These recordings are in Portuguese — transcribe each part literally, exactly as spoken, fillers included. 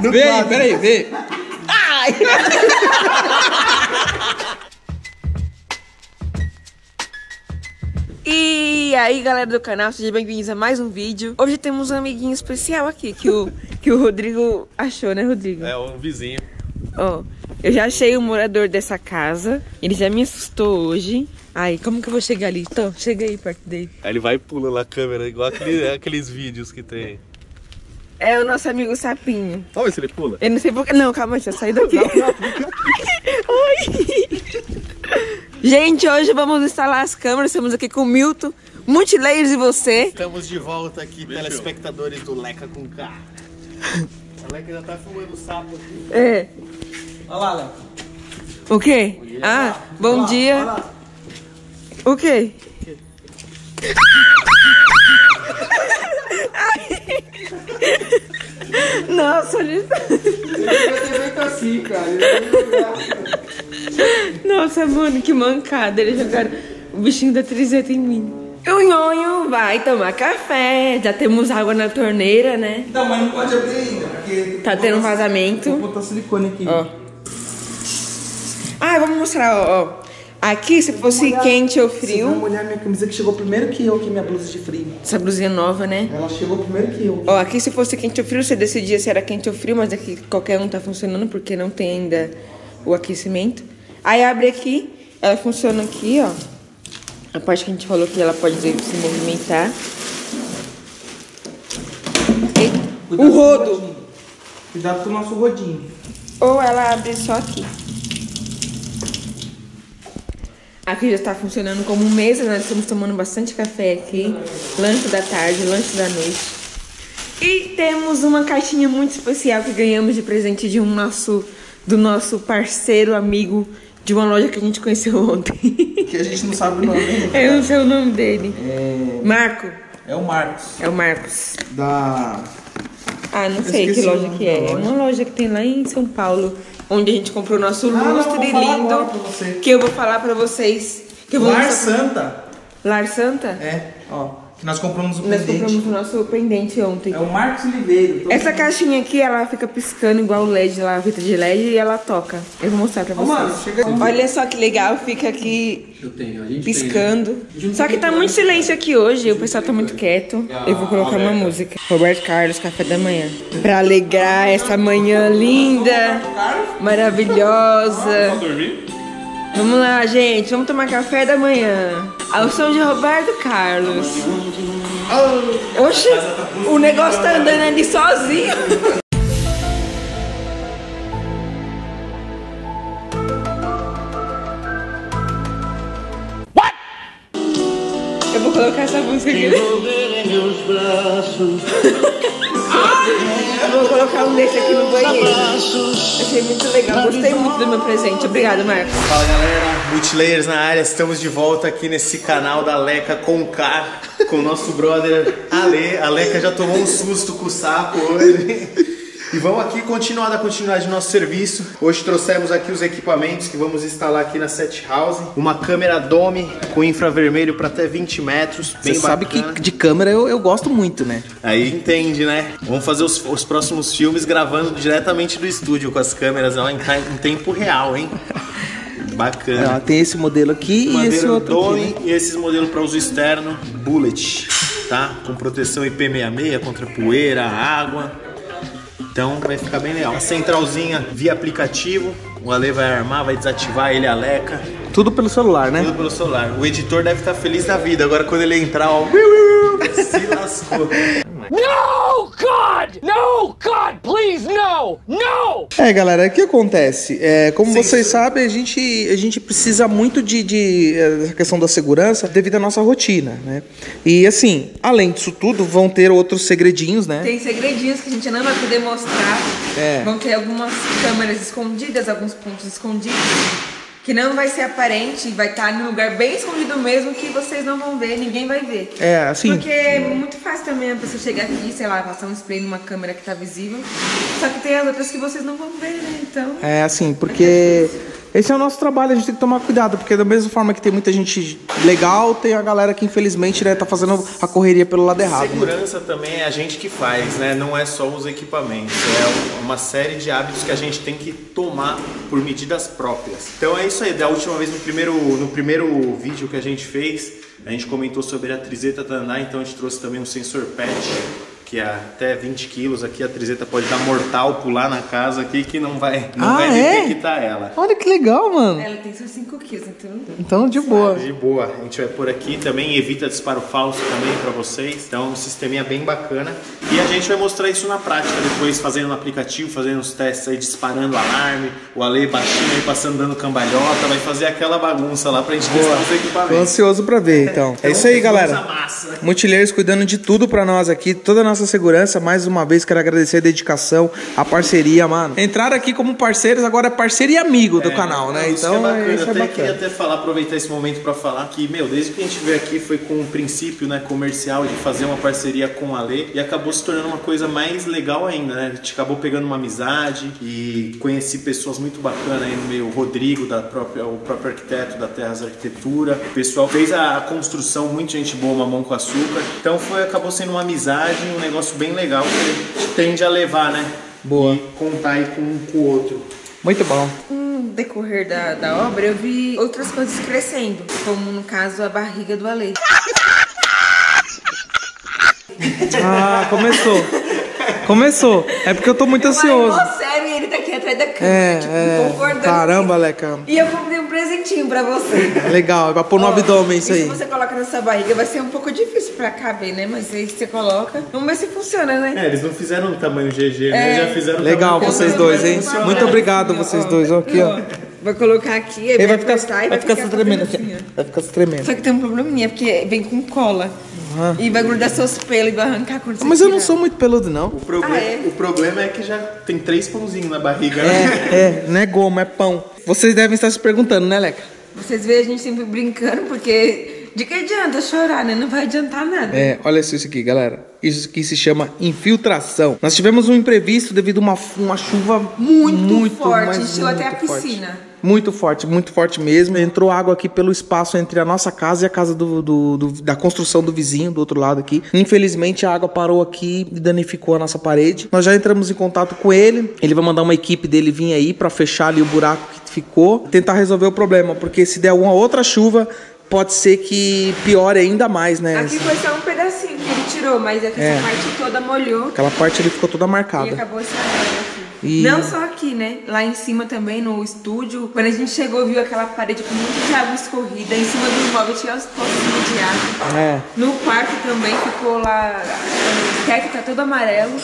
Vem aí, peraí, vem. Ai! E aí, galera do canal, sejam bem-vindos a mais um vídeo. Hoje temos um amiguinho especial aqui que o, que o Rodrigo achou, né, Rodrigo? É, um vizinho. Ó, oh, eu já achei o morador dessa casa. Ele já me assustou hoje. Ai, como que eu vou chegar ali? Então, chega aí perto dele. Aí ele vai e pula na câmera, igual aquele, aqueles vídeos que tem. É o nosso amigo Sapinho. Olha se ele pula. Eu não sei porque... Não, calma, já saí daqui. Oi! Gente, hoje vamos instalar as câmeras. Estamos aqui com o Milton, Multilayers e você. Estamos de volta aqui, Beijo. telespectadores do Leka com K. A Leka já tá fumando sapo aqui. É. Olha lá, Leka. O quê? O ah, lá. bom olá, dia. Olá. O quê? O quê? Nossa, ele tá assim, cara. Nossa, mano, que mancada. Eles jogaram o bichinho da triseta em mim. O Nhonho vai tomar café. Já temos água na torneira, né? Não, mas não pode abrir ainda, porque... Tá tendo um vazamento. Vou botar silicone aqui. Ó. Ah, vamos mostrar, ó. ó. Aqui, se fosse molhar, quente ou frio... Vou molhar minha camisa que chegou primeiro que eu, que é minha blusa de frio. Essa blusinha nova, né? Ela chegou primeiro que eu. Ó, aqui se fosse quente ou frio, você decidia se era quente ou frio, mas aqui qualquer um tá funcionando porque não tem ainda o aquecimento. Aí abre aqui, ela funciona aqui, ó. A parte que a gente falou que ela pode se movimentar. Eita, o rodo! Cuidado com o nosso rodinho. Ou ela abre só aqui. Aqui já está funcionando como mesa, nós estamos tomando bastante café aqui, lanche da tarde, lanche da noite. E temos uma caixinha muito especial que ganhamos de presente de um nosso, do nosso parceiro amigo de uma loja que a gente conheceu ontem. Que a gente não sabe o nome dele. Eu não sei o nome dele. É... Marco. É o Marcos. É o Marcos. Da... Ah, não sei que loja que é. É uma loja que tem lá em São Paulo, onde a gente comprou o nosso lustre lindo, que eu vou falar pra vocês. Que eu vou Lar Santa. Lar Santa? É, ó. Que nós compramos o nós pendente. Nós compramos o nosso pendente ontem. É o Marcos Ribeiro. Essa vendo. caixinha aqui, ela fica piscando igual o L E D lá, a fita de L E D, e ela toca. Eu vou mostrar pra vocês. Ô, mano, chega aqui. Olha só que legal, fica aqui eu tenho, a gente piscando. Tem, né? Só que tá muito silêncio aqui hoje, o pessoal tá muito quieto. Eu vou colocar uma música. Roberto Carlos, café da manhã. Pra alegrar essa manhã linda, maravilhosa. Vamos dormir? Vamos lá, gente, vamos tomar café da manhã ao som de Roberto Carlos. Oxe, o negócio tá andando ali sozinho. What? Eu vou colocar essa música aqui. Eu vou colocar um desse aqui no banheiro. Achei muito legal, gostei muito do meu presente. Obrigado, Marcos. Fala, galera, Multilayers na área, estamos de volta aqui nesse canal da Leka com K, com o nosso brother Ale. A Leka já tomou um susto com o sapo hoje. E vamos aqui continuar da continuidade do nosso serviço. Hoje trouxemos aqui os equipamentos que vamos instalar aqui na sete house. Uma câmera dome com infravermelho para até vinte metros. Você sabe que de câmera eu, eu gosto muito, né? Aí entende, né? Vamos fazer os, os próximos filmes gravando diretamente do estúdio com as câmeras ó, em, em tempo real, hein? Bacana. Ela tem esse modelo aqui e esse outro dome, aqui, né? E esses modelos para uso externo, bullet, tá? Com proteção I P sessenta e seis contra poeira, água... Então vai ficar bem legal. A centralzinha via aplicativo, o Ale vai armar, vai desativar ele, a Leka. Tudo pelo celular, né? Tudo pelo celular. O editor deve estar feliz da vida. Agora quando ele entrar, ó... se lascou. No, God! No, God, please, no! No! É, galera, o que acontece? É, como Sim. vocês sabem, a gente, a gente precisa muito de, de, de questão da segurança devido à nossa rotina, né? E, assim, além disso tudo, vão ter outros segredinhos, né? Tem segredinhos que a gente não vai poder mostrar. É. Vão ter algumas câmeras escondidas, alguns pontos escondidos, que não vai ser aparente, vai estar num lugar bem escondido mesmo, que vocês não vão ver, ninguém vai ver. É, assim... Porque é muito fácil também a pessoa chegar aqui, sei lá, passar um spray numa câmera que tá visível, só que tem as outras que vocês não vão ver, né, então... É, assim, porque... Esse é o nosso trabalho, a gente tem que tomar cuidado, porque da mesma forma que tem muita gente legal, tem a galera que infelizmente, né, tá fazendo a correria pelo lado errado. Segurança, né, também é a gente que faz, né? Não é só os equipamentos, é uma série de hábitos que a gente tem que tomar por medidas próprias. Então é isso aí, da última vez no primeiro, no primeiro vídeo que a gente fez, a gente comentou sobre a trizeta Taná, então a gente trouxe também um sensor P E T, que é até vinte quilos aqui, a trizeta pode dar mortal, pular na casa aqui, que não vai, não ah, vai é? detectar ela. Olha que legal, mano. Ela tem seus cinco quilos, então... Então, de boa. De boa. A gente vai por aqui também, evita disparo falso também pra vocês. Então, um sisteminha bem bacana. E a gente vai mostrar isso na prática, depois fazendo no aplicativo, fazendo os testes aí, disparando alarme, o Ale baixinho aí, passando dando cambalhota, vai fazer aquela bagunça lá pra gente testar os equipamentos. Tô ansioso pra ver, então. É, então, é isso aí, galera. Multilayers cuidando de tudo pra nós aqui, toda a nossa Nossa segurança. Mais uma vez quero agradecer a dedicação, a parceria, mano. Entraram aqui como parceiros, agora é parceiro e amigo do é, canal, né? Então, isso é bacana. Isso é até bacana. Queria até falar, aproveitar esse momento para falar que, meu, desde que a gente veio aqui foi com o um princípio, né, comercial de fazer uma parceria com a Lê, e acabou se tornando uma coisa mais legal ainda, né? A gente acabou pegando uma amizade e conheci pessoas muito bacanas aí no meio, o Rodrigo, da própria, o próprio arquiteto da Terras Arquitetura. O pessoal fez a construção, muita gente boa, mamão com açúcar. Então foi, acabou sendo uma amizade, um negócio bem legal que tende a levar, né? Boa. E contar aí com um com o outro. Muito bom. No decorrer da, da obra, eu vi outras coisas crescendo, como no caso a barriga do Ale. Ah, começou. Começou. É porque eu tô muito eu ansioso. Falei, sério, ele tá aqui atrás da câmera, é, tipo, é, concordando. Caramba, assim. Leca. E eu comprei um presentinho pra você. Legal, vai pôr no oh, abdômen isso aí. Se você coloca nessa barriga, vai ser um pouco difícil pra caber, né? Mas aí você coloca. Vamos ver se funciona, né? É, eles não fizeram um tamanho G G, é, né? Já fizeram. Legal, vocês dois, hein? Funcionar. Muito obrigado, não, vocês ó, dois. Ó, aqui, ó. Vai colocar aqui, aí vai, vai ficar, vai, vai ficar, ficar tremendo assim. Assim, vai ficar tremendo. Só que tem um probleminha, porque vem com cola. Uhum. E vai grudar seus pelos e vai arrancar quando você Mas tirar. Eu não sou muito peludo, não. O problema, ah, é? o problema é que já tem três pãozinhos na barriga. É, é, não é goma, é pão. Vocês devem estar se perguntando, né, Leca? Vocês veem a gente sempre brincando, porque de que adianta chorar, né? Não vai adiantar nada. É, olha isso aqui, galera. Isso que se chama infiltração. Nós tivemos um imprevisto devido a uma, uma chuva muito, muito forte. Encheu até a piscina. Forte. Muito forte, muito forte mesmo. Entrou água aqui pelo espaço entre a nossa casa e a casa do, do, do, da construção do vizinho, do outro lado aqui. Infelizmente, a água parou aqui e danificou a nossa parede. Nós já entramos em contato com ele. Ele vai mandar uma equipe dele vir aí para fechar ali o buraco que ficou. Tentar resolver o problema, porque se der uma outra chuva, pode ser que piore ainda mais, né? Aqui foi só um pedacinho que ele tirou, mas aqui é. Essa parte toda molhou. Aquela parte ali ficou toda marcada. E acabou essa água aqui. E... Não só aqui, né? Lá em cima também, no estúdio. Quando a gente chegou, viu aquela parede com muito de água escorrida. Em cima do móvel tinha os poços de água. É. No quarto também ficou lá... O teto tá todo amarelo. A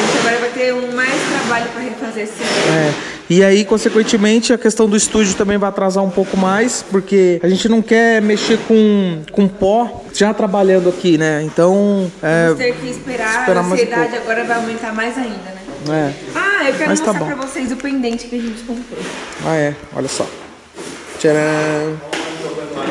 gente agora vai ter um mais trabalho para refazer esse... É. E aí, consequentemente, a questão do estúdio também vai atrasar um pouco mais, porque a gente não quer mexer com, com pó já trabalhando aqui, né? Então... É, vamos ter que esperar, esperar a ansiedade um agora vai aumentar mais ainda, né? É. Ah, eu quero Mas mostrar tá pra vocês o pendente que a gente comprou. Ah, é. Olha só. Tcharam.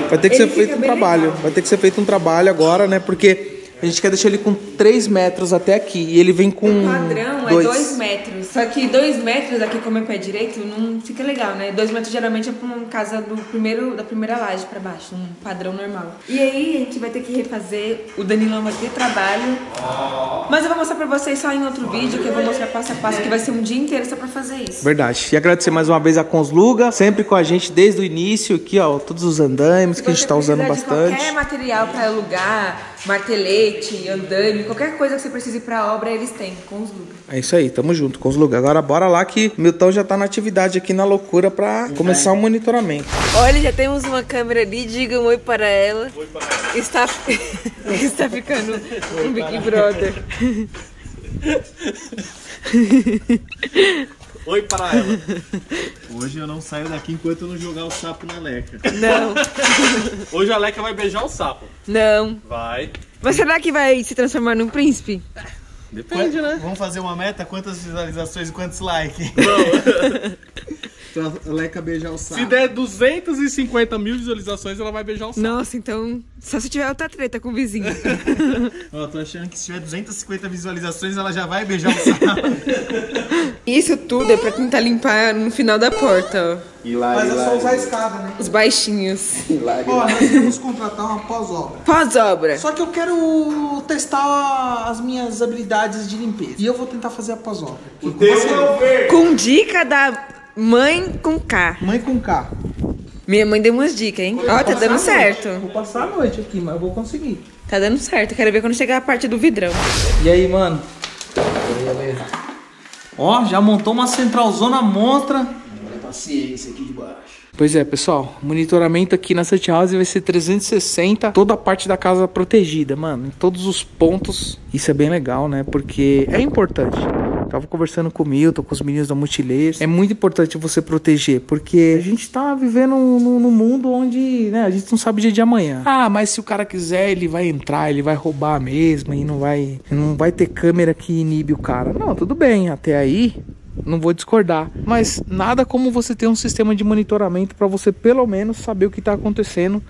Vai ter que ele ser feito um trabalho. Legal. Vai ter que ser feito um trabalho agora, né? Porque... A gente quer deixar ele com três metros até aqui. E ele vem com... O padrão dois. É dois metros. Só que dois metros aqui, como é pé direito, não fica legal, né? dois metros geralmente é pra uma casa do primeiro, da primeira laje pra baixo. Um padrão normal. E aí a gente vai ter que refazer. O Danilão vai ter trabalho. Mas eu vou mostrar pra vocês só em outro vídeo, que eu vou mostrar passo a passo, que vai ser um dia inteiro só pra fazer isso. Verdade. E agradecer mais uma vez a Consluga, sempre com a gente desde o início. Aqui, ó, todos os andaimes que a gente tá usando bastante. Qualquer material pra alugar, martelete, andame, qualquer coisa que você precise pra obra, eles têm, Consluga. É isso aí, tamo junto, Consluga. Agora bora lá que o Milton já tá na atividade aqui na loucura pra uhum. começar o monitoramento. Olha, já temos uma câmera ali, digam oi para ela. Oi para ela. Está, está ficando oi, um Big Brother. Oi para ela. Hoje eu não saio daqui enquanto eu não jogar o sapo na Leca. Não. Hoje a Leca vai beijar o sapo. Não. Vai. Mas será que vai se transformar num príncipe? Depende, né? Vamos fazer uma meta? Quantas visualizações e quantos likes? Não. Então a Leka beijar o sapo. Se der duzentas e cinquenta mil visualizações, ela vai beijar o sapo. Nossa, então... Só se tiver outra treta com o vizinho. Ó, tô achando que se tiver duzentas e cinquenta visualizações, ela já vai beijar o sapo. Isso tudo é pra tentar limpar no final da porta, ó. Hilário, mas é hilário. Só usar a escada, né? Os baixinhos. Hilário, ó, nós queremos contratar uma pós-obra. Pós-obra. Só que eu quero testar as minhas habilidades de limpeza. E eu vou tentar fazer a pós-obra. Com, com dica da mãe com K. Mãe com K. Minha mãe deu umas dicas, hein? Ó, oh, tá dando certo. Vou passar a noite aqui, mas eu vou conseguir. Tá dando certo. Quero ver quando chegar a parte do vidrão. E aí, mano? Beleza. Ó, já montou uma centralzona monstra. Paciência aqui de baixo. Pois é, pessoal, monitoramento aqui na sete house vai ser trezentos e sessenta, toda a parte da casa protegida, mano, em todos os pontos. Isso é bem legal, né? Porque é importante. Tava conversando com o Milton, com os meninos da Multilayers. É muito importante você proteger, porque a gente tá vivendo num, num mundo onde, né, a gente não sabe o dia de amanhã. Ah, mas se o cara quiser, ele vai entrar, ele vai roubar mesmo e não vai, não vai ter câmera que inibe o cara. Não, tudo bem, até aí... Não vou discordar, mas nada como você ter um sistema de monitoramento para você pelo menos saber o que está acontecendo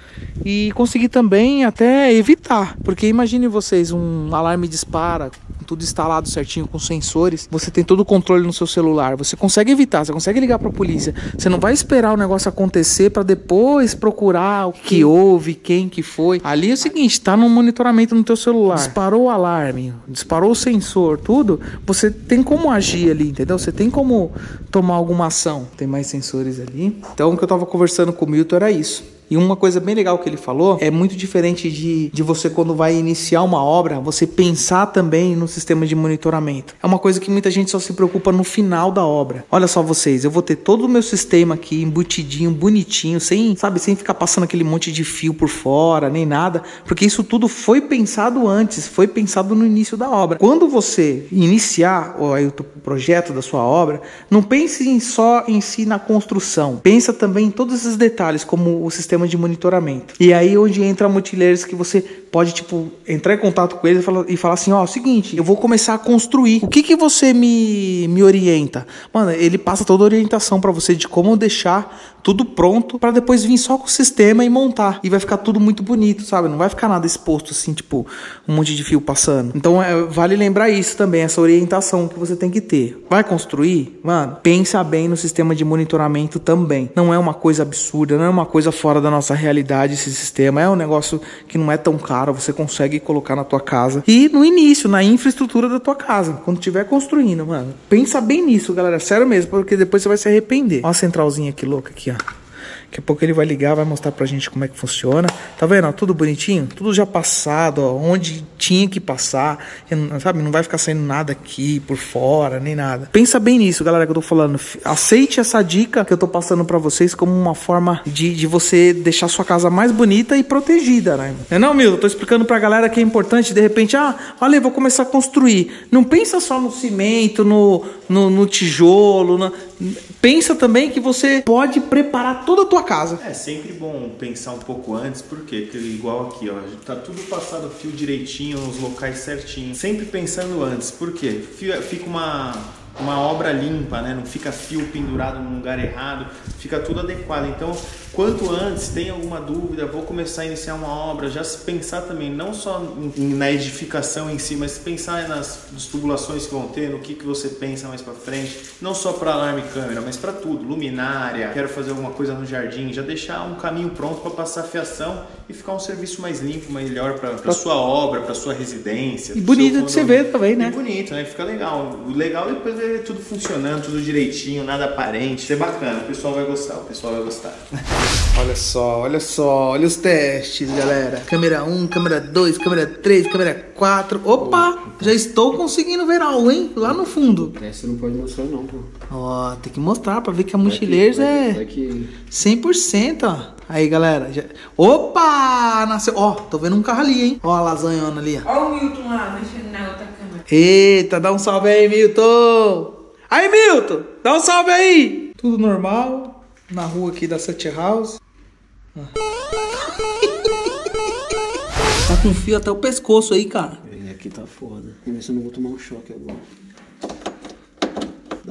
e conseguir também até evitar. Porque imagine vocês, um alarme dispara, tudo instalado certinho com sensores, você tem todo o controle no seu celular, você consegue evitar, você consegue ligar para a polícia, você não vai esperar o negócio acontecer para depois procurar o que houve, quem que foi. Ali é o seguinte, está no monitoramento no teu celular, disparou o alarme, disparou o sensor, tudo, você tem como agir ali, entendeu? Você tem como tomar alguma ação. Tem mais sensores ali. Então o que eu tava conversando com o Milton era isso. E uma coisa bem legal que ele falou, é muito diferente de, de você quando vai iniciar uma obra, você pensar também no sistema de monitoramento. É uma coisa que muita gente só se preocupa no final da obra. Olha só vocês, eu vou ter todo o meu sistema aqui embutidinho, bonitinho, sem, sabe, sem ficar passando aquele monte de fio por fora, nem nada, porque isso tudo foi pensado antes, foi pensado no início da obra. Quando você iniciar ó, o projeto da sua obra, não pense em só em si na construção, pensa também em todos esses detalhes, como o sistema de monitoramento. E aí onde entra a Multilayers, que você pode, tipo, entrar em contato com eles e falar, e falar assim, ó, oh, seguinte, eu vou começar a construir. O que que você me, me orienta? Mano, ele passa toda a orientação pra você de como deixar tudo pronto pra depois vir só com o sistema e montar. E vai ficar tudo muito bonito, sabe? Não vai ficar nada exposto, assim, tipo, um monte de fio passando. Então, é, vale lembrar isso também, essa orientação que você tem que ter. Vai construir? Mano, pensa bem no sistema de monitoramento também. Não é uma coisa absurda, não é uma coisa fora da nossa realidade esse sistema. É um negócio que não é tão caro, você consegue colocar na tua casa. E no início, na infraestrutura da tua casa, quando estiver construindo, mano. Pensa bem nisso, galera. Sério mesmo, porque depois você vai se arrepender. Ó a centralzinha aqui, louca, aqui, ó. Daqui a pouco ele vai ligar, vai mostrar pra gente como é que funciona. Tá vendo? Ó, tudo bonitinho, tudo já passado, ó, onde tinha que passar, sabe? Não vai ficar saindo nada aqui por fora, nem nada. Pensa bem nisso, galera, que eu tô falando. Aceite essa dica que eu tô passando pra vocês como uma forma de, de você deixar sua casa mais bonita e protegida, né? Não é não, meu? Eu tô explicando pra galera que é importante, de repente, ah, olha, vou começar a construir. Não pensa só no cimento, no, no, no tijolo, na... Pensa também que você pode preparar toda a tua casa. É sempre bom pensar um pouco antes, porque igual aqui, ó, tá tudo passado fio direitinho, nos locais certinhos. Sempre pensando antes, porque fica uma, uma obra limpa, né? Não fica fio pendurado num lugar errado, fica tudo adequado. Então, quanto antes, tem alguma dúvida, vou começar a iniciar uma obra, já se pensar também, não só em, na edificação em si, mas pensar nas, nas tubulações que vão ter, no que, que você pensa mais pra frente, não só para alarme e câmera, mas para tudo, luminária, quero fazer alguma coisa no jardim, já deixar um caminho pronto para passar a fiação e ficar um serviço mais limpo, melhor para pra sua obra, para sua residência. E bonito de se ver também, né? E bonito, né? Fica legal. O legal é depois ver tudo funcionando, tudo direitinho, nada aparente. Isso é bacana, o pessoal vai gostar, o pessoal vai gostar. Olha só, olha só, olha os testes, galera. Câmera um, câmera dois, câmera três, câmera quatro. Opa, já estou conseguindo ver algo, hein? Lá no fundo. Essa não pode mostrar não, pô. Ó, tem que mostrar pra ver que a Multilayers é cem por cento, ó. Aí, galera. Já... Opa, nasceu. Ó, tô vendo um carro ali, hein? Ó a lasanhona ali, ó. Ó o Milton lá, mexendo na outra câmera. Eita, dá um salve aí, Milton. Aí, Milton, dá um salve aí. Tudo normal. Na rua aqui da sete house. Ah. Tá com fio até o pescoço aí, cara. Aqui tá foda. Vamos ver se eu não vou tomar um choque agora.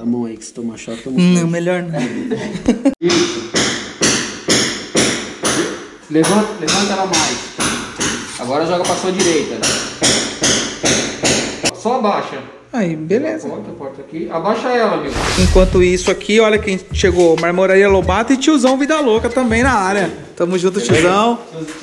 Da mão aí, que se toma choque, toma choque. Não, melhor não. Isso. Levanta, levanta ela mais. Agora joga pra sua direita. Só abaixa. Aí, beleza. Porta, porta aqui. Abaixa ela, amigo. Enquanto isso aqui, olha quem chegou. Marmoraria Lobato e tiozão Vida Louca também na área. Tamo junto, tiozão.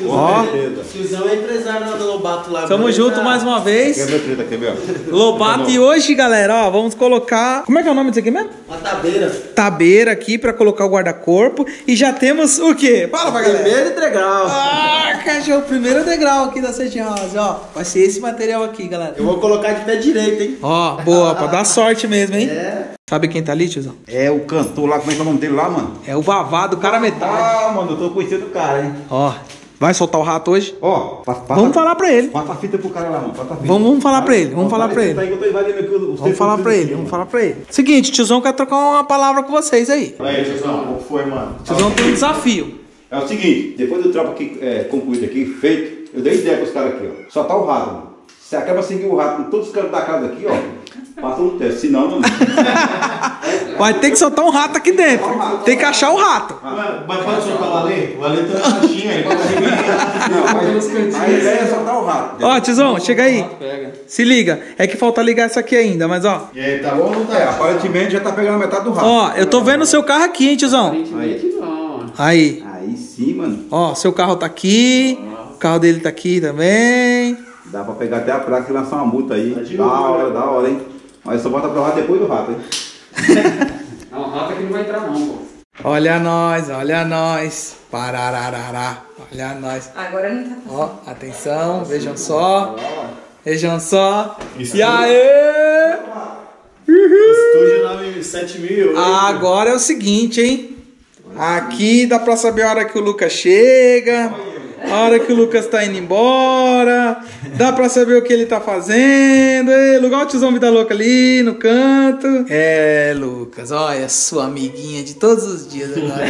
Ó. Tiozão é empresário da Lobato lá. Tamo junto mais uma vez. Quebra treta, quebra. Lobato, e hoje, galera, ó, vamos colocar... Como é que é o nome disso aqui mesmo? Uma tabeira. Tabeira aqui pra colocar o guarda-corpo. E já temos o quê? Fala pra galera. Primeiro degrau. Ah, cachorro. Primeiro degrau aqui da sete house, ó. Vai ser esse material aqui, galera. Eu vou colocar de pé direito, hein? Ó, boa. Pra dar sorte mesmo, hein? É. Sabe quem tá ali, tiozão? É o cantor lá, como é que é o nome dele lá, mano? É o Vavá do Cara Metal. Ah, mano, eu tô conhecendo o cara, hein? Ó, vai soltar o rato hoje? Ó, passa, passa, vamos falar pra ele. Passa a fita pro cara lá, mano. Passa a fita. Vamos, vamos falar pra ele, vamos falar pra ele. Vamos falar pra ele, vamos falar pra ele. Seguinte, tiozão quer trocar uma palavra com vocês aí. Fala aí, tiozão, o que foi, mano? Tiozão tem um desafio. É o seguinte, depois do trampo aqui é, concluído aqui, feito, eu dei ideia pros caras aqui, ó. Soltar o rato, mano. Você acaba seguindo o rato com todos os caras da casa aqui, ó. Passa um teste, senão não. Vai ter que soltar um rato aqui dentro. Tem que achar o rato. Mas pode soltar o Valê? O Valê tá na caixinha aí. A ideia é soltar o rato. Ó, tiozão, chega aí. Se liga. É que falta ligar essa aqui ainda, mas ó. E aí, tá bom ou não tá? Aparentemente já tá pegando metade do rato. Ó, eu tô vendo o seu carro aqui, hein, tiozão. Aparentemente não. Aí. Aí sim, mano. Ó, seu carro tá aqui. O carro dele tá aqui também. Dá pra pegar até a placa e lançar uma multa aí. Da hora, da hora, hein? Mas só bota pra lá depois do rato, hein? Não, o rato aqui não vai entrar não, pô. Olha nós, olha nós. Parararará, olha nós. Agora não tá passando. Ó, atenção, vejam só. Vejam só. E aê! Estúdio nove sete mil. Agora é o seguinte, hein? Aqui dá pra saber a hora que o Lucas chega. A hora que o Lucas tá indo embora, dá pra saber o que ele tá fazendo. Ei, lugar o tiozão Vida Louca ali no canto. É, Lucas, olha sua amiguinha de todos os dias agora.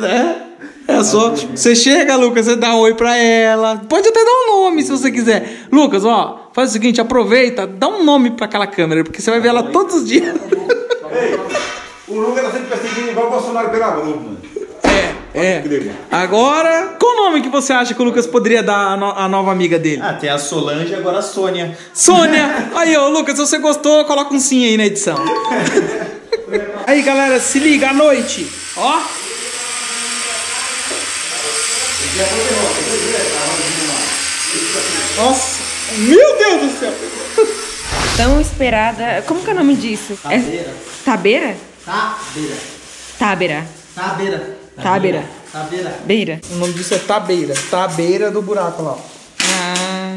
Né? É só, você chega, Lucas, você dá um oi pra ela. Pode até dar um nome se você quiser. Lucas, ó, faz o seguinte, aproveita, dá um nome pra aquela câmera, porque você vai ver ela todos os dias. Ei, o Lucas tá sempre perseguindo igual o Bolsonaro pela Globo, mano. É, agora, qual o nome que você acha que o Lucas poderia dar à no, a nova amiga dele? Ah, tem a Solange e agora a Sônia. Sônia! Aí, ô Lucas, se você gostou, coloca um sim aí na edição. Aí, galera, se liga à noite, ó. Nossa, meu Deus do céu! Tão esperada, como que é o nome disso? Tabeira. É... Tabeira? Tabeira. Tabeira. Tabeira. Tabeira. Tabeira. Beira. O nome disso é Tabeira. Tabeira do buraco lá. Ah.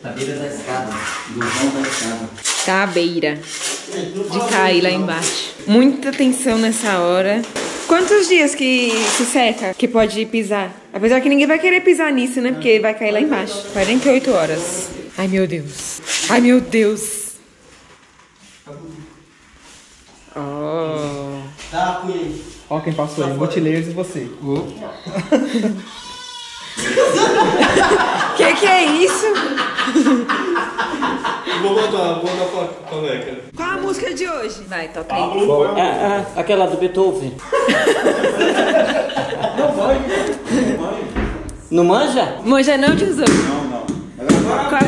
Tabeira da escada. Do vão da escada. Tabeira. De cair lá embaixo. Muita atenção nessa hora. Quantos dias que se seca? Que pode pisar? Apesar que ninguém vai querer pisar nisso, né? Porque vai cair lá embaixo. quarenta e oito horas. Ai, meu Deus. Ai, meu Deus. Oh. Tá, cunha. Ó quem passou aí, Multilayers e você. O que que é isso? Vou botar, vou botar pra Leka. Qual a música de hoje? Vai, toca aí. Ah, ah, aquela do Beethoven. Não vai, não manja. Não manja? Manja não, tiozão? Não, não. Toca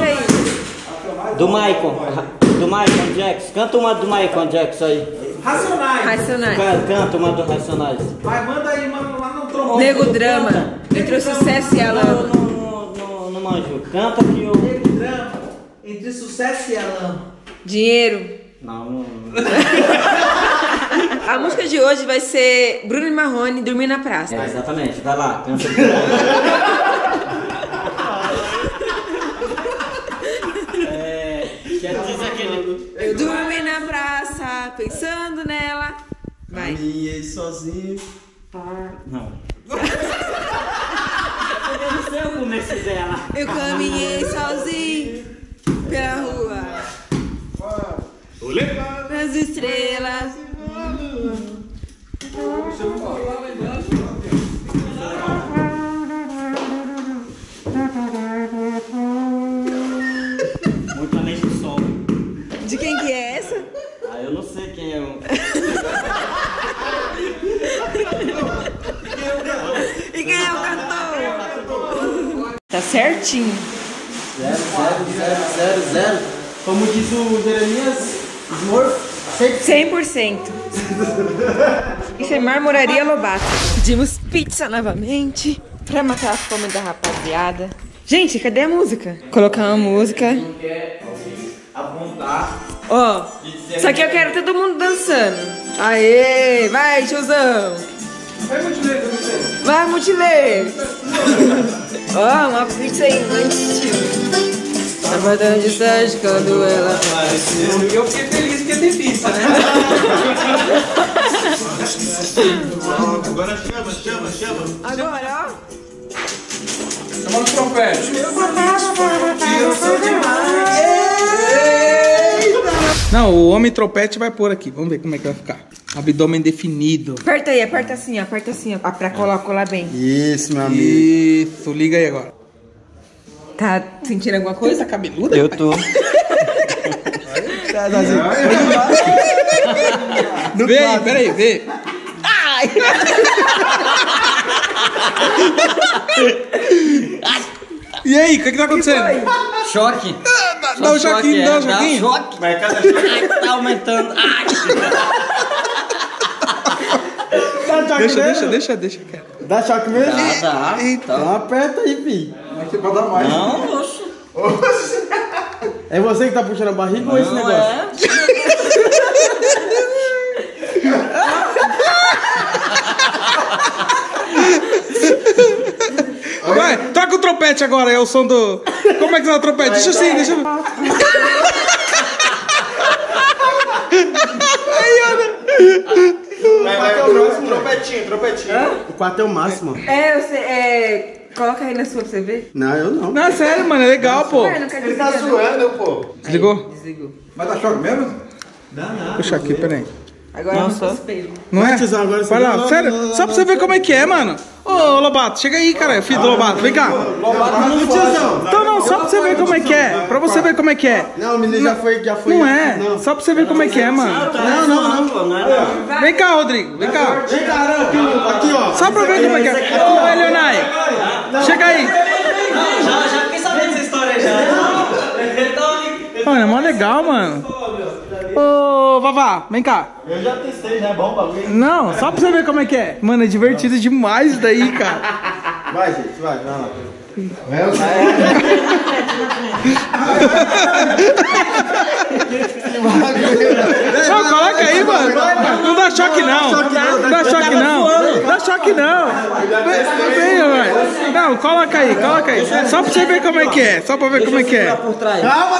aí. Do Michael. Do Michael Jackson. Canta uma do Michael Jackson aí. Racionais. Racionais. Canta uma do Racionais. Vai, manda aí, mano, lá no trombone. Nego Drama. Entre, entre o Sucesso e a Lama. No, no, no manjo. Canta que eu... Nego Drama. Entre Sucesso e a Lama. Dinheiro. Não, não, não. A música de hoje vai ser Bruno e Marrone, Dormir na Praça. É, exatamente. Vai lá, canta. É... Quero dizer aquele... Eu dormi na praça, pensando nela. Vai. Caminhei sozinho. Para... Não. Eu não sei o dela. Eu caminhei sozinho pela rua. Olhei para as estrelas. Muito além do sol. certinho. Zero, zero, zero, zero, zero. Como diz o Jeremias, Smurf. cem por cento. Isso é Marmoraria Lobato. Pedimos pizza novamente pra matar a fome da rapaziada. Gente, cadê a música? Colocar uma música. Ó, oh, só que eu quero todo mundo dançando. Aê, vai, tiozão. Vai, Multilayers. Vai, Multilayers. Ó, uma pizza infantil. Tava tão distante quando ela apareceu. E eu fiquei feliz porque tem pizza, né? Agora chama, chama, chama. Agora, ó. Chama no trompete. Não, o homem trompete vai pôr aqui. Vamos ver como é que vai ficar. Abdômen definido. Aperta aí, aperta assim, ó, aperta assim, ó. Pra colar, colar bem. Isso, meu amigo. Isso, liga aí agora. Tá sentindo alguma coisa? Você tá cabeluda? Eu tô. Vê aí, peraí, vê. Ai! E aí, o que que tá acontecendo? Que choque. Dá, dá um choquinho, dá um choquinho. Choque. Mas cada choque tá aumentando. Ai! Tá deixa, deixa, deixa, deixa. Dá choque mesmo? Dá, dá. Então aperta aí, filho. Pra dar mais. Não, oxe. Oxe. É você que tá puxando a barriga não, ou esse negócio? É. Vai, toca o trompete agora, é o som do. Como é que é o trompete? Vai, deixa assim, deixa. Aí, olha. Vai, vai, o próximo trompetinho, trompetinho. Hã? O quatro é o máximo. É, eu sei. É... Coloca aí na sua pra você ver. Não, eu não. Não, sério, mano, é legal, pô. Ele tá zoando, pô. Desligou? Desligou. Vai dar choque mesmo? Dá nada. Puxa aqui, peraí. Agora eu não sou espelho. Não é? Vai lá, sério, só pra você ver como é que é, mano. Ô, Lobato, chega aí, cara. Filho do Lobato, vem cá. Lobato não tiozão. Então não, só pra você ver como é que é. Pra você ver como é que é. Não, o menino já foi, já foi. Não é? Só pra você ver como é que é, mano. Não, não, não, não. Vem cá, Rodrigo, vem cá. Vem cá, aqui, ó. Só pra ver como é que é. Ô, Leonai. Não, chega aí! Não, já, já fiquei sabendo dessa história já. Não, é mó legal, mano. Ô, Vavá, vem cá. Eu já testei, já é bom o bagulho. Não, só pra você ver como é que é. Mano, é divertido demais isso daí, cara. Vai, gente, vai, vai lá. Não, coloca aí, mano. Não dá choque não. Não dá choque não. Não dá choque não. Não, coloca aí, coloca aí. Só pra você ver como é que é. Só pra ver como é que é.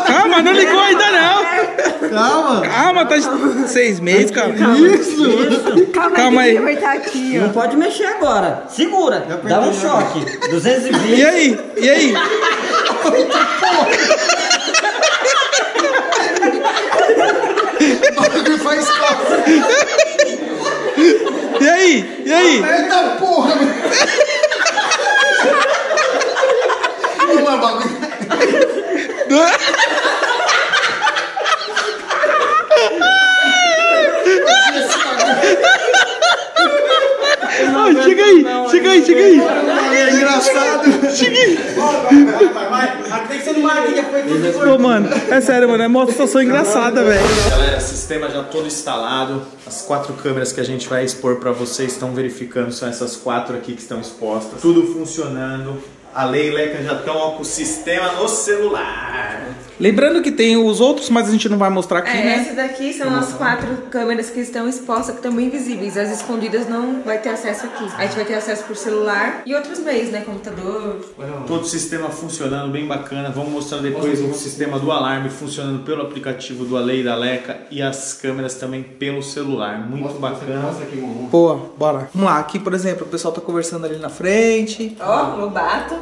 Calma, não ligou ainda não. Calma. Calma, tá seis meses, calma. Isso. Calma aí. Não pode mexer agora. Segura. Dá um choque. duzentos e vinte. E aí? E aí? Faz e aí? E aí? Eita porra! Uma bagulho. Oh, chega aí, não, chega aí, chega aí. É engraçado. Chega aí. Vai, vai, vai. Até que você não maria, foi tudo por... Pô, mano, é sério, mano, é uma situação engraçada, velho. Galera, sistema já todo instalado. As quatro câmeras que a gente vai expor pra vocês estão verificando, são essas quatro aqui que estão expostas. Tudo funcionando. A Leka já estão com o sistema no celular. Lembrando que tem os outros, mas a gente não vai mostrar aqui, é, né? Essas daqui são as quatro câmeras que estão expostas, que estão bem visíveis. As escondidas não vai ter acesso aqui. A gente vai ter acesso por celular e outros meios, né? Computador... Todo o sistema funcionando, bem bacana. Vamos mostrar depois o sistema do alarme funcionando pelo aplicativo do Alei da Leka e as câmeras também pelo celular. Muito bacana. Boa, bora. Vamos lá, aqui, por exemplo, o pessoal tá conversando ali na frente. Ó, oh, Lobato.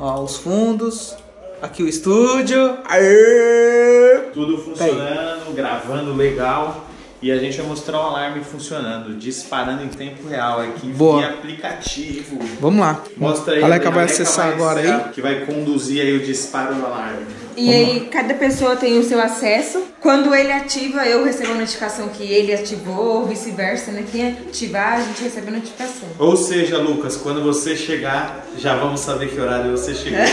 Ó, os fundos. Aqui o estúdio. Aê! Tudo funcionando, gravando legal. E a gente vai mostrar o alarme funcionando, disparando em tempo real aqui. Boa. Via aplicativo. Vamos lá. Mostra aí. A Leka vai acessar agora aí. Que vai conduzir aí o disparo do alarme. E Vamos aí lá. Cada pessoa tem o seu acesso. Quando ele ativa, eu recebo a notificação que ele ativou, ou vice-versa, né? Quem ativar, a gente recebe a notificação. Ou seja, Lucas, quando você chegar, já vamos saber que horário você chegou. É.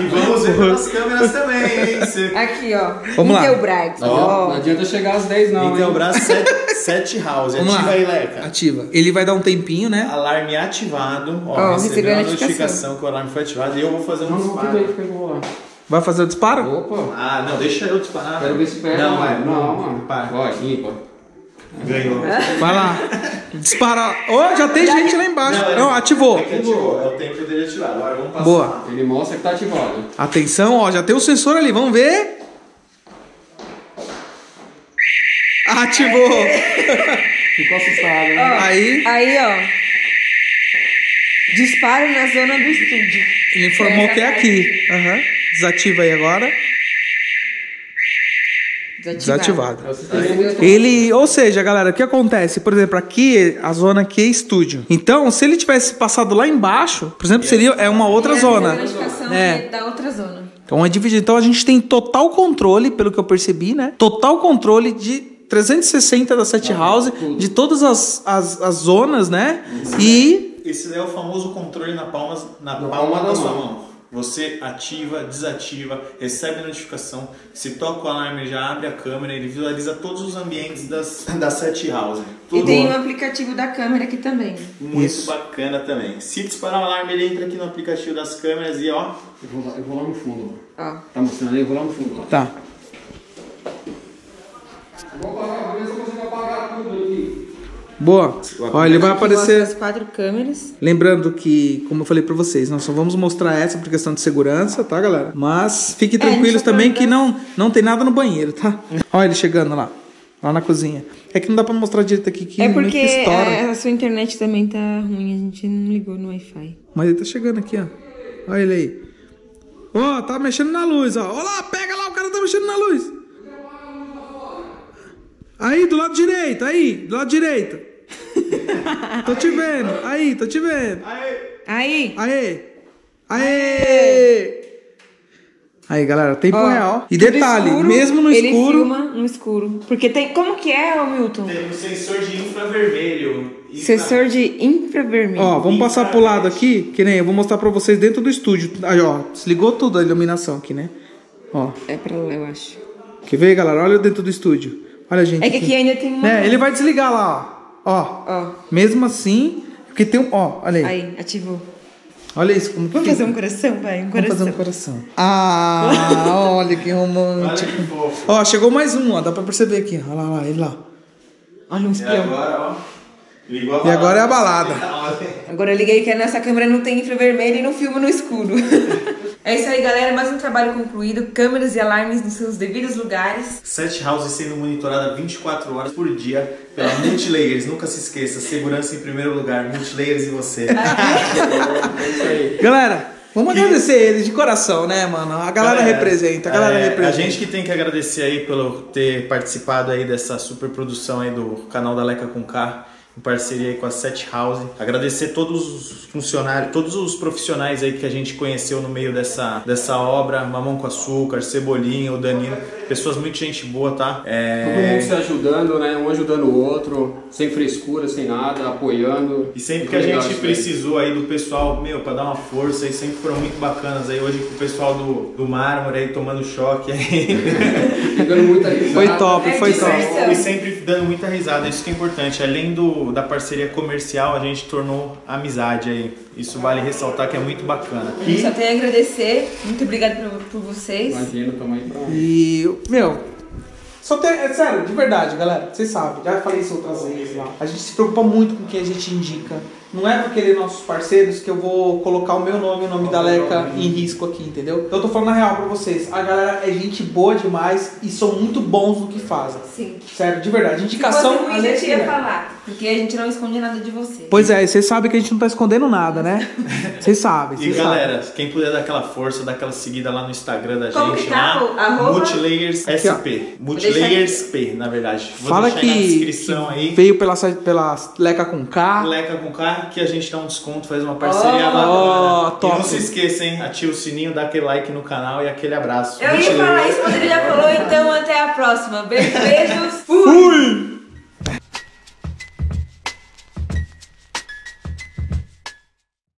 E vamos ver as câmeras também, hein? Você... Aqui, ó. Vamos lá. Braço, ó. Ó. Não adianta chegar às dez, não. Não, então, o braço sete house. Vamos ativa lá. Aí, Leka. Ativa. Ele vai dar um tempinho, né? Alarme ativado. Ó, oh, recebeu a notificação. notificação que o alarme foi ativado. E eu vou fazer um não, disparo. Não, não, vai fazer o disparo? Opa. Ah, não, deixa eu disparar. Quero ver se pega. Não, mano. Não, mano. Ó, limpa. Ganhou. Vai lá. Dispara. Oh, já tem gente lá embaixo. Não, não ativou. É, que ativou. É o tempo dele ativar. Agora vamos passar. Boa. Ele mostra que tá ativado. Atenção, ó, já tem o sensor ali. Vamos ver. Ativou! Ficou assustado, né? Ó, aí, aí, ó. Disparo na zona do estúdio. Ele informou que é aqui. Uhum. Desativa aí agora. Desativado. Desativado. Ele, ou seja, galera, o que acontece? Por exemplo, aqui, a zona aqui é estúdio. Então, se ele tivesse passado lá embaixo, por exemplo, seria é uma outra é, zona. É da outra zona. Então é dividido. Então a gente tem total controle, pelo que eu percebi, né? Total controle de trezentos e sessenta da sete house, de todas as, as, as zonas, né? Esse e... é, esse é o famoso controle na palma, na palma, palma da, da sua mão. mão. Você ativa, desativa, recebe notificação. Se toca o alarme, já abre a câmera. Ele visualiza todos os ambientes das, da sete house. E tem o um aplicativo da câmera aqui também. Muito Isso. bacana também. Se disparar o alarme, ele entra aqui no aplicativo das câmeras e ó... Eu vou lá, eu vou lá no fundo. Ah. Tá mostrando aí? Eu vou lá no fundo. Ó. Tá. Boa. Ó, ele vai aparecer as quatro câmeras. Lembrando que, como eu falei pra vocês, nós só vamos mostrar essa por questão de segurança, tá, galera? Mas fiquem tranquilos é, também que não, não tem nada no banheiro, tá? Olha ele chegando lá, lá na cozinha. É que não dá pra mostrar direito aqui que é porque estoura. A sua internet também tá ruim, a gente não ligou no Wi-Fi. Mas ele tá chegando aqui, ó. Olha ele aí. Ó, oh, tá mexendo na luz, ó. Olha lá, pega lá, o cara tá mexendo na luz. Aí, do lado direito, aí, do lado direito. Tô te vendo, aí, tô te vendo. Aí. Aí. Aí. Aí. Aí, galera, tempo oh, real. E detalhe, escuro, mesmo no ele escuro... Ele filma no escuro. Porque tem... Como que é, Milton? Tem um sensor de infravermelho. Sensor de infravermelho. Ó, vamos passar pro lado aqui, que nem eu vou mostrar pra vocês dentro do estúdio. Aí, ó, desligou tudo a iluminação aqui, né? Ó. É pra lá, eu acho. Quer ver, galera? Olha dentro do estúdio. Olha, gente. É que aqui, aqui ainda tem uma... É, ele vai desligar lá, ó. Ó. Ó. Mesmo assim, porque tem um... Ó, olha aí. Aí, ativou. Olha isso. Como Vamos que fazer um coração, vai. Um coração. Vamos fazer um coração. Ah, olha que romântico. Olha que fofo. Ó, chegou mais um, ó. Dá pra perceber aqui. Olha lá, ele lá. Olha um espião. E agora, ó. Ligou a balada. E agora é a balada. Agora eu liguei que a nossa câmera não tem infravermelho e não filma no escuro. É isso aí, galera. Mais um trabalho concluído. Câmeras e alarmes nos seus devidos lugares. sete house sendo monitorada vinte e quatro horas por dia pela Multilayers. Nunca se esqueça. Segurança em primeiro lugar. Multilayers e você. É isso aí. Galera, vamos e... agradecer eles de coração, né, mano? A galera, galera representa. A galera é, representa. A gente que tem que agradecer aí pelo ter participado aí dessa super produção aí do canal da Leka com K, em parceria aí com a sete house. Agradecer todos os funcionários, todos os profissionais aí que a gente conheceu no meio dessa, dessa obra, Mamão com Açúcar, Cebolinha, o Danilo, pessoas muito gente boa, tá? É... Todo mundo se ajudando, né? Um ajudando o outro, sem frescura, sem nada, apoiando. E sempre que a gente precisou aí do pessoal, meu, pra dar uma força, aí sempre foram muito bacanas aí, hoje com o pessoal do, do Mármore aí, tomando choque aí. Dando muita risada. Foi top, foi top. E sempre dando muita risada, isso que é importante, além do da parceria comercial, a gente tornou amizade aí. Isso vale ressaltar que é muito bacana. E... Só tenho a agradecer. Muito obrigado por, por vocês. Imagina, tamo aí pra... E, meu, só tem... É sério, de verdade, galera. Vocês sabem, já falei isso outras vezes lá. A gente se preocupa muito com quem a gente indica. Não é porque ele é nossos parceiros que eu vou colocar o meu nome e o nome da Leka em risco aqui, entendeu? Então eu tô falando a real pra vocês. A galera é gente boa demais e são muito bons no que fazem. Sim. Sério, de verdade. Indicação... Ruim, a gente ia falar, porque a gente não esconde nada de você. Pois é, e vocês sabem que a gente não tá escondendo nada, né? Vocês sabem. E galera, sabem. Quem puder dar aquela força, dar aquela seguida lá no Instagram da Como gente, tá? lá, Multilayers S P. Aqui, Multilayers S P, na verdade. Vou Fala deixar que, aí na descrição que aí. Veio pela, pela Leka com K. Leka com K. Que a gente dá um desconto, faz uma parceria oh, lá. Oh, e não se esqueça, hein? Ativa o sininho, dá aquele like no canal e aquele abraço. Eu ia falar isso, mas ele já falou, então até a próxima. Beijos, beijos. Fui! Fui.